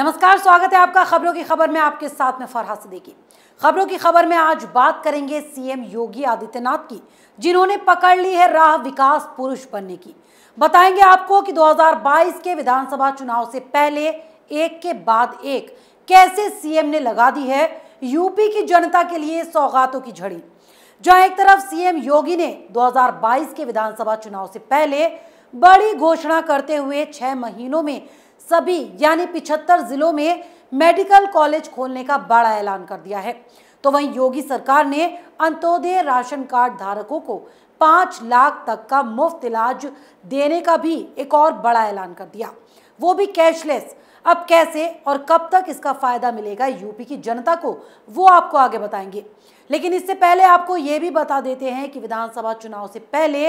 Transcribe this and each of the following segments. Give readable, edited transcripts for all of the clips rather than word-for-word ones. नमस्कार, स्वागत है आपका खबरों की खबर में। आपके साथ में फरहा सिद्दीकी। खबरों की खबर में आज बात करेंगे सीएम योगी आदित्यनाथ की, जिन्होंने पकड़ ली है राह विकास पुरुष बनने की। बताएंगे आपको कि 2022 के विधानसभा चुनाव से पहले एक के बाद एक कैसे सीएम ने लगा दी है यूपी की जनता के लिए सौगातों की झड़ी। जहां एक तरफ सीएम योगी ने 2022 के विधानसभा चुनाव से पहले बड़ी घोषणा करते हुए 6 महीनों में सभी यानी 75 जिलों में मेडिकल कॉलेज खोलने का बड़ा ऐलान कर दिया है, तो वहीं योगी सरकार ने अंत्योदय राशन कार्ड धारकों को 5 लाख तक का मुफ्त इलाज देने का भी एक और बड़ा ऐलान कर दिया, वो भी कैशलेस। अब कैसे और कब तक इसका फायदा मिलेगा यूपी की जनता को, वो आपको आगे बताएंगे। लेकिन इससे पहले आपको ये भी बता देते हैं कि विधानसभा चुनाव से पहले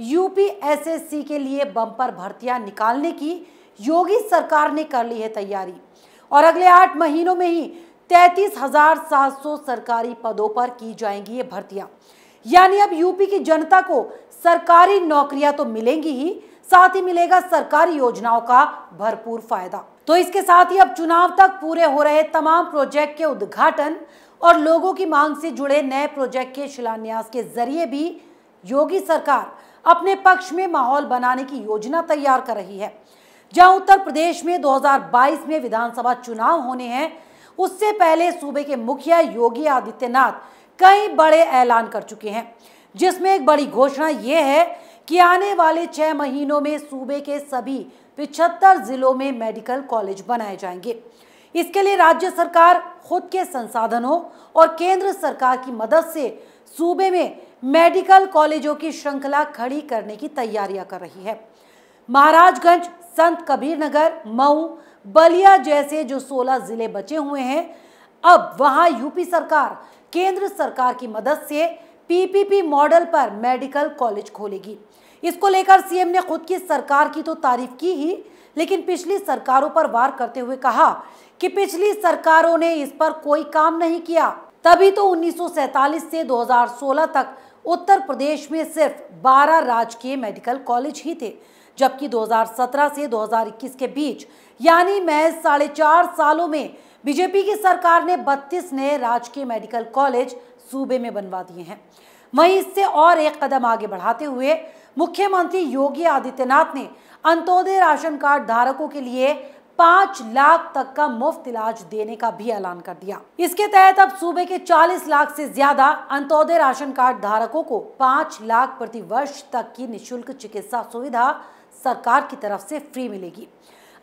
यूपीएसएससी के लिए बम्पर भर्तियां निकालने की योगी सरकार ने कर ली है तैयारी, और अगले 8 महीनों में ही 33,700 सरकारी पदों पर की जाएंगी ये भर्तियां। यानी अब यूपी की जनता को सरकारी नौकरियां तो मिलेंगी ही, साथ ही मिलेगा सरकारी योजनाओं का भरपूर फायदा। तो इसके साथ ही अब चुनाव तक पूरे हो रहे तमाम प्रोजेक्ट के उद्घाटन और लोगों की मांग से जुड़े नए प्रोजेक्ट के शिलान्यास के जरिए भी योगी सरकार अपने पक्ष में माहौल बनाने की योजना तैयार कर रही है। जहां उत्तर प्रदेश में 2022 में विधानसभा चुनाव होने हैं, उससे पहले सूबे के मुखिया योगी आदित्यनाथ कई बड़े ऐलान कर चुके हैं, जिसमें एक बड़ी घोषणा ये है कि आने वाले 6 महीनों में सूबे के सभी 75 जिलों में मेडिकल कॉलेज बनाए जाएंगे। इसके लिए राज्य सरकार खुद के संसाधनों और केंद्र सरकार की मदद से सूबे में मेडिकल कॉलेजों की श्रृंखला खड़ी करने की तैयारियां कर रही है। महाराजगंज, संत कबीर नगर, मऊ, बलिया जैसे जो 16 जिले बचे हुए हैं, अब वहां यूपी सरकार केंद्र सरकार की मदद से पीपीपी मॉडल पर मेडिकल कॉलेज खोलेगी। इसको लेकर सीएम ने खुद की सरकार की तो तारीफ की ही, लेकिन पिछली सरकारों पर वार करते हुए कहा कि पिछली सरकारों ने इस पर कोई काम नहीं किया, तभी तो 1947 से 2016 तक उत्तर प्रदेश में सिर्फ 12 राजकीय मेडिकल कॉलेज ही थे, जबकि 2017 से 2021 के बीच यानी महज 4.5 सालों में बीजेपी की सरकार ने 32 नए राजकीय मेडिकल कॉलेज सूबे में बनवा दिए हैं। वहीं इससे और एक कदम आगे बढ़ाते हुए मुख्यमंत्री योगी आदित्यनाथ ने अंत्योदय राशन कार्ड धारकों के लिए 5 लाख तक का मुफ्त इलाज देने का भी ऐलान कर दिया। इसके तहत अब सूबे के 40 लाख से ज्यादा अंत्योदय राशन कार्ड धारकों को 5 लाख प्रति वर्ष तक की निशुल्क चिकित्सा सुविधा सरकार की तरफ से फ्री मिलेगी।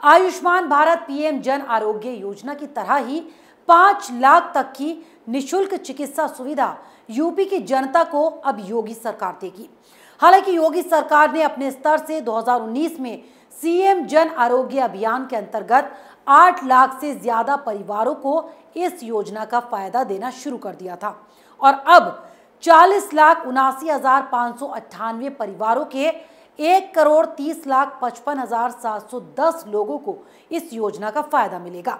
आयुष्मान भारत पीएम जन आरोग्य योजना की तरह ही 5 लाख तक की निशुल्क चिकित्सा सुविधा यूपी की जनता को अब योगी सरकार देगी। हालांकि योगी सरकार ने अपने स्तर से 2019 में सीएम जन आरोग्य अभियान के अंतर्गत 8 लाख से ज्यादा परिवारों को इस योजना का फायदा देना शुरू कर दिया था, और अब 40,79,598 परिवारों के 1,30,55,710 लोगों को इस योजना का फायदा मिलेगा।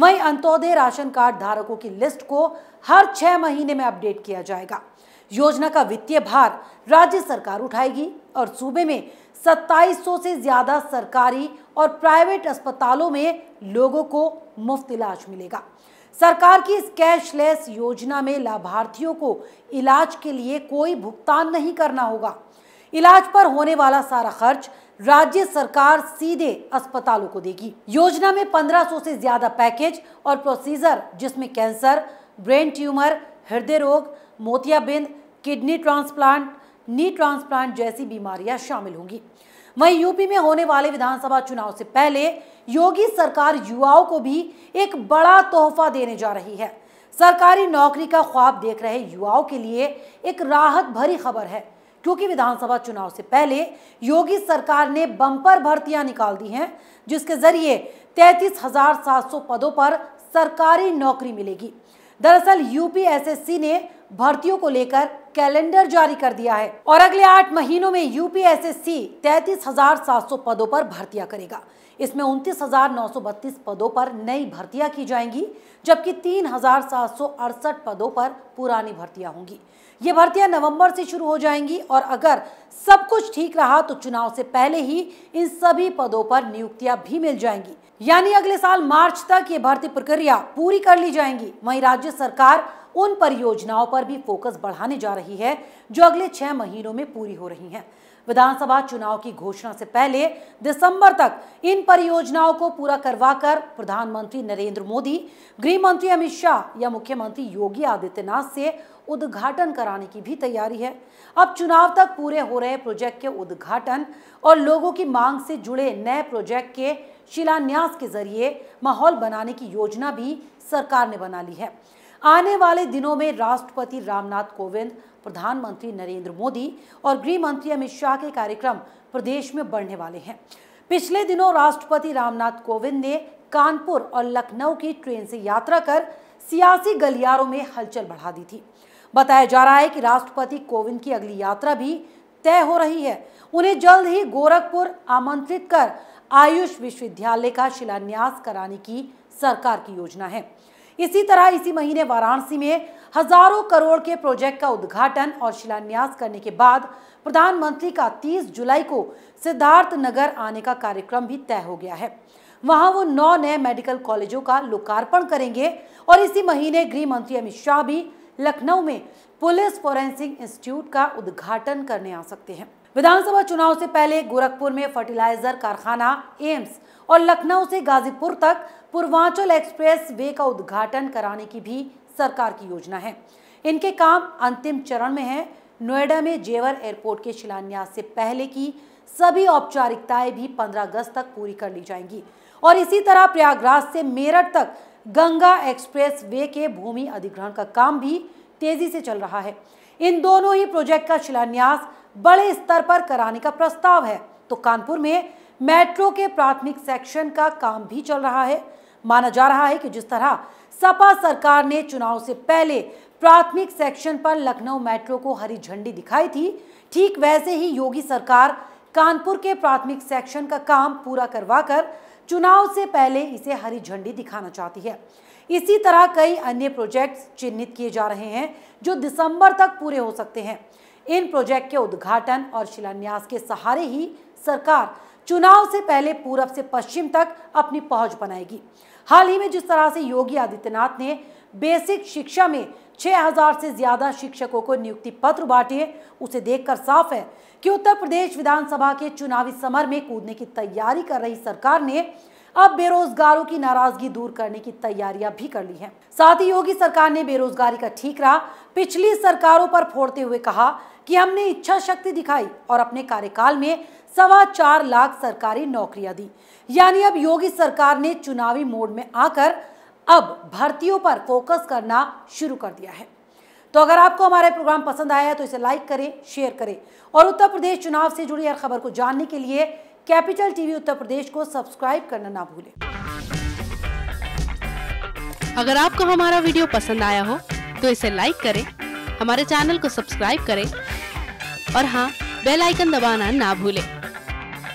वहीं अंत्योदय राशन कार्ड धारकों की लिस्ट को हर 6 महीने में अपडेट किया जाएगा। योजना का वित्तीय भार राज्य सरकार उठाएगी और सूबे में 2700 से ज़्यादा सरकारी और प्राइवेट अस्पतालों में लोगों को मुफ्त इलाज मिलेगा। सरकार की इस कैशलेस योजना में लाभार्थियों को इलाज के लिए कोई भुगतान नहीं करना होगा। इलाज पर होने वाला सारा खर्च राज्य सरकार सीधे अस्पतालों को देगी। योजना में 1500 से ज्यादा पैकेज और प्रोसीजर, जिसमें कैंसर, ब्रेन ट्यूमर, हृदय रोग, मोतियाबिंद, किडनी ट्रांसप्लांट, नी ट्रांसप्लांट जैसी बीमारियां शामिल होंगी। वहीं यूपी में होने वाले विधानसभा चुनाव से पहले योगी सरकार युवाओं को भी एक बड़ा तोहफा देने जा रही है। सरकारी नौकरी का ख्वाब देख रहे युवाओं के लिए एक राहत भरी खबर है, क्योंकि विधानसभा चुनाव से पहले योगी सरकार ने बम्पर भर्तियां निकाल दी हैं, जिसके जरिए 33,700 पदों पर सरकारी नौकरी मिलेगी। दरअसल यूपीएसएससी ने भर्तियों को लेकर कैलेंडर जारी कर दिया है, और अगले 8 महीनों में यूपीएसएससी 33,700 पदों पर भर्तियां करेगा। इसमें 29,932 पदों पर नई भर्तियां की जाएंगी, जबकि 3,768 पदों पर पुरानी भर्तियां होंगी। ये भर्तियां नवंबर से शुरू हो जाएंगी, और अगर सब कुछ ठीक रहा तो चुनाव से पहले ही इन सभी पदों पर नियुक्तियां भी मिल जाएंगी। यानी अगले साल मार्च तक ये भर्ती प्रक्रिया पूरी कर ली जाएंगी। वहीं राज्य सरकार उन परियोजनाओं पर भी फोकस बढ़ाने जा रही है जो अगले 6 महीनों में पूरी हो रही हैं। विधानसभा चुनाव की घोषणा से पहले दिसंबर तक इन परियोजनाओं को पूरा करवाकर प्रधानमंत्री नरेंद्र मोदी, गृह मंत्री अमित शाह या मुख्यमंत्री योगी आदित्यनाथ से उद्घाटन कराने की भी तैयारी है। अब चुनाव तक पूरे हो रहे प्रोजेक्ट के उद्घाटन और लोगों की मांग से जुड़े नए प्रोजेक्ट के शिलान्यास के जरिए माहौल बनाने की योजना भी सरकार ने बना ली है। आने वाले दिनों में राष्ट्रपति रामनाथ कोविंद, प्रधानमंत्री नरेंद्र मोदी और गृह मंत्री अमित शाह के कार्यक्रम प्रदेश में बढ़ने वाले हैं। पिछले दिनों राष्ट्रपति रामनाथ कोविंद ने कानपुर और लखनऊ की ट्रेन से यात्रा कर सियासी गलियारों में हलचल बढ़ा दी थी। बताया जा रहा है कि राष्ट्रपति कोविंद की अगली यात्रा भी तय हो रही है। उन्हें जल्द ही गोरखपुर आमंत्रित कर आयुष विश्वविद्यालय का शिलान्यास कराने की सरकार की योजना है। इसी तरह इसी महीने वाराणसी में हजारों करोड़ के प्रोजेक्ट का उद्घाटन और शिलान्यास करने के बाद प्रधानमंत्री का 30 जुलाई को सिद्धार्थ नगर आने का कार्यक्रम भी तय हो गया है। वहां वो 9 नए मेडिकल कॉलेजों का लोकार्पण करेंगे और इसी महीने गृह मंत्री अमित शाह भी लखनऊ में पुलिस फोरेंसिक इंस्टीट्यूट का उद्घाटन करने आ सकते हैं। विधानसभा चुनाव से पहले गोरखपुर में फर्टिलाइजर कारखाना, एम्स और लखनऊ से गाजीपुर तक पूर्वांचल एक्सप्रेस वे का उद्घाटन कराने की भी सरकार की योजना है। इनके काम अंतिम चरण में है। नोएडा में जेवर एयरपोर्ट के शिलान्यास से पहले की सभी औपचारिकताएं भी 15 अगस्त तक पूरी कर ली जाएंगी और इसी तरह प्रयागराज से मेरठ तक गंगा एक्सप्रेस वे के भूमि अधिग्रहण का काम भी तेजी से चल रहा है। इन दोनों ही प्रोजेक्ट का शिलान्यास बड़े स्तर पर कराने का प्रस्ताव है। तो कानपुर में मेट्रो के प्राथमिक सेक्शन का काम भी चल रहा है। माना जा रहा है कि जिस तरह सपा सरकार ने चुनाव से पहले प्राथमिक सेक्शन पर लखनऊ मेट्रो को हरी झंडी दिखाई थी, ठीक वैसे ही योगी सरकार कानपुर के प्राथमिक सेक्शन का काम पूरा करवाकर चुनाव से पहले इसे हरी झंडी दिखाना चाहती है। इसी तरह कई अन्य प्रोजेक्ट्स चिन्हित किए जा रहे हैं जो दिसंबर तक पूरे हो सकते हैं। इन प्रोजेक्ट के उद्घाटन और शिलान्यास के सहारे ही सरकार चुनाव से पहले पूरब से पश्चिम तक अपनी पहुंच बनाएगी। हाल ही में जिस तरह से योगी आदित्यनाथ ने बेसिक शिक्षा में 6000 से ज्यादा शिक्षकों को नियुक्ति पत्र बांटे, उसे देखकर साफ है कि उत्तर प्रदेश विधानसभा के चुनावी समर में कूदने की तैयारी कर रही सरकार ने अब बेरोजगारों की नाराजगी दूर करने की तैयारियां भी कर ली हैं। साथ ही योगी सरकार ने बेरोजगारी का ठीकरा पिछली सरकारों पर फोड़ते हुए कहा कि हमने इच्छा शक्ति दिखाई और अपने कार्यकाल में 4.25 लाख सरकारी नौकरियां दी। यानी अब योगी सरकार ने चुनावी मोड में आकर अब भर्तियों पर फोकस करना शुरू कर दिया है। तो अगर आपको हमारा प्रोग्राम पसंद आया है तो इसे लाइक करें, शेयर करें और उत्तर प्रदेश चुनाव से जुड़ी हर खबर को जानने के लिए कैपिटल टीवी उत्तर प्रदेश को सब्सक्राइब करना ना भूलें। अगर आपको हमारा वीडियो पसंद आया हो तो इसे लाइक करें, हमारे चैनल को सब्सक्राइब करें और हाँ, बेल आइकन दबाना ना भूलें